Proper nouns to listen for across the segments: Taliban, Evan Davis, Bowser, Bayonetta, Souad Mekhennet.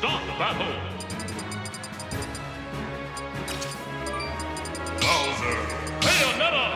Stop battle! Bowser! Bayonetta!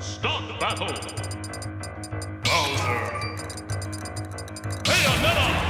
Stop battle! Bowser! Bayonetta!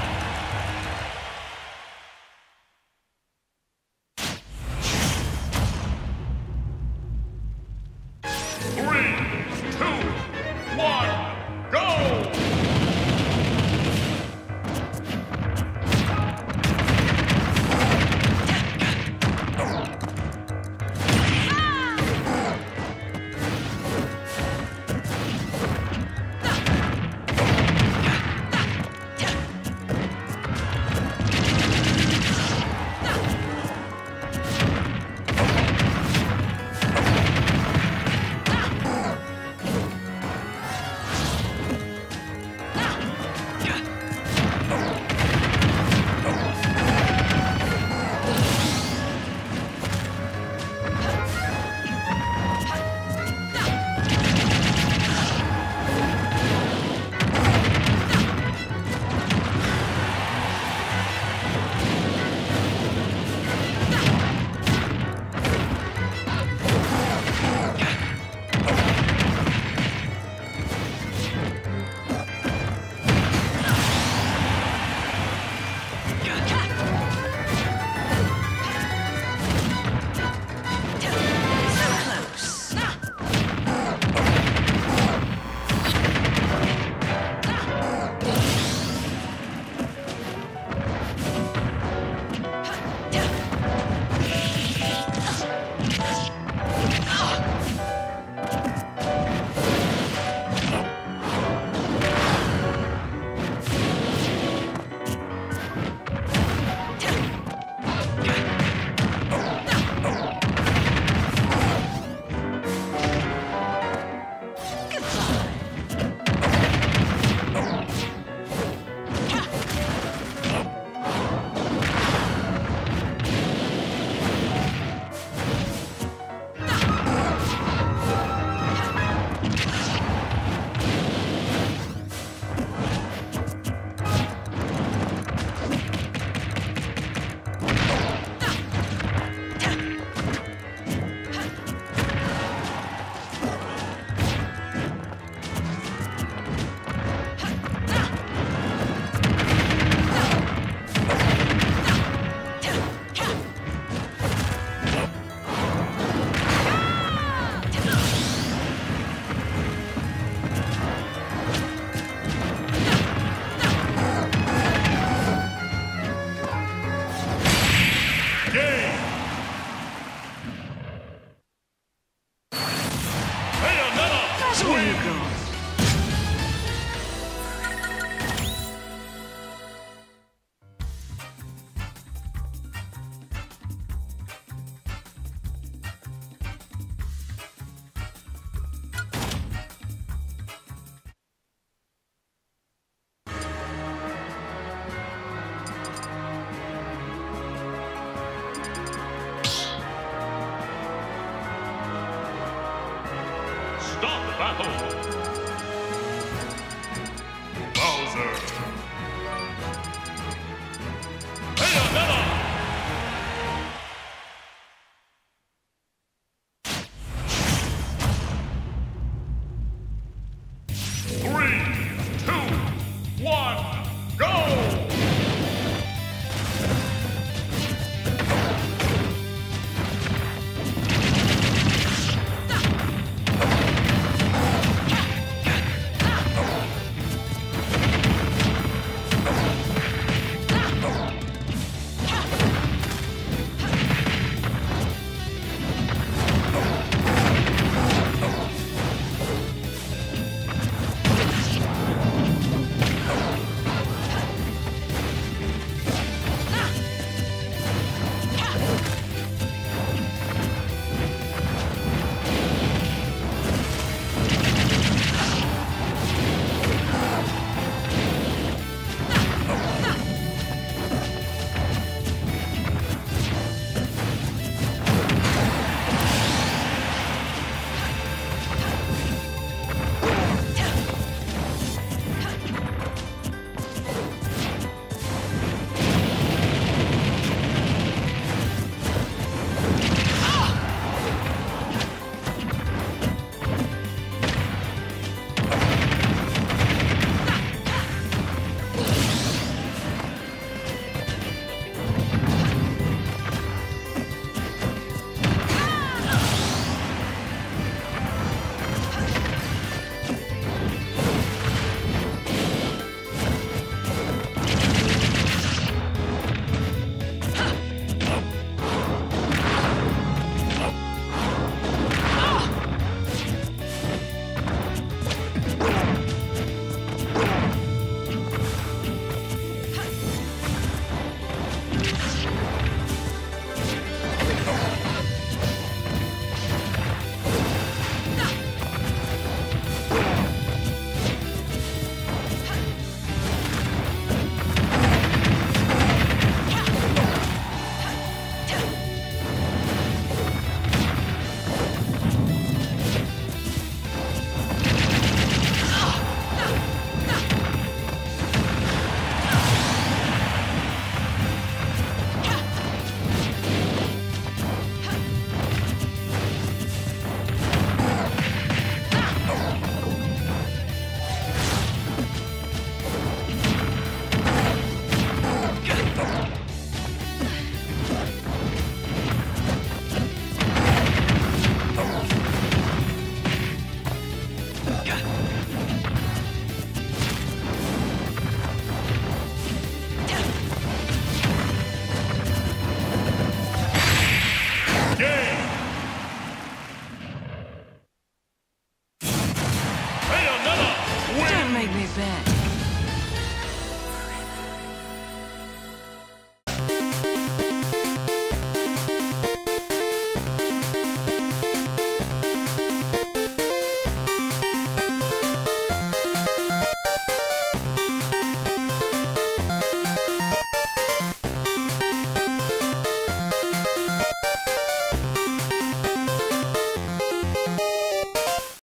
battle. Bowser.